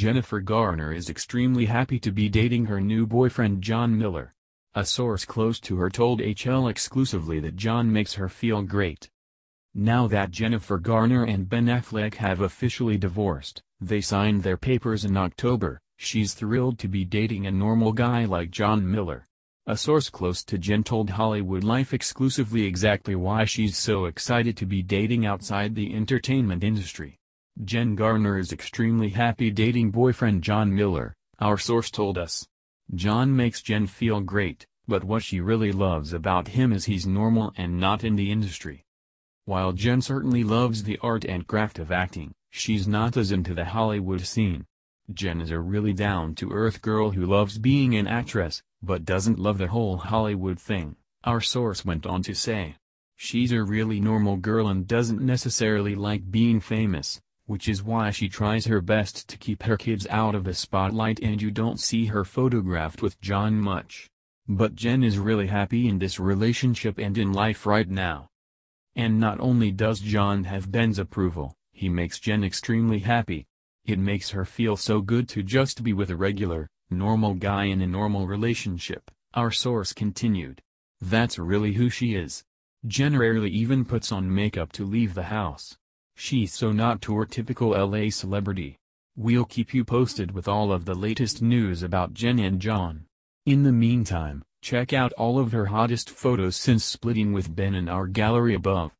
Jennifer Garner is extremely happy to be dating her new boyfriend John Miller. A source close to her told HL exclusively that John makes her feel great. Now that Jennifer Garner and Ben Affleck have officially divorced, they signed their papers in October, she's thrilled to be dating a normal guy like John Miller. A source close to Jen told Hollywood Life exclusively exactly why she's so excited to be dating outside the entertainment industry. Jen Garner is extremely happy dating boyfriend John Miller, our source told us. John makes Jen feel great, but what she really loves about him is he's normal and not in the industry. While Jen certainly loves the art and craft of acting, she's not as into the Hollywood scene. Jen is a really down-to-earth girl who loves being an actress, but doesn't love the whole Hollywood thing, our source went on to say. She's a really normal girl and doesn't necessarily like being famous, which is why she tries her best to keep her kids out of the spotlight and you don't see her photographed with John much. But Jen is really happy in this relationship and in life right now. And not only does John have Ben's approval, he makes Jen extremely happy. It makes her feel so good to just be with a regular, normal guy in a normal relationship, our source continued. That's really who she is. Jen rarely even puts on makeup to leave the house. She's so not your typical LA celebrity. We'll keep you posted with all of the latest news about Jen and John. In the meantime, check out all of her hottest photos since splitting with Ben in our gallery above.